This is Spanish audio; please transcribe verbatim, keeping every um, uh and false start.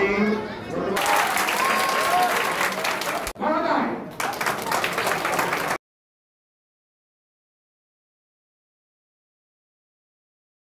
I mean...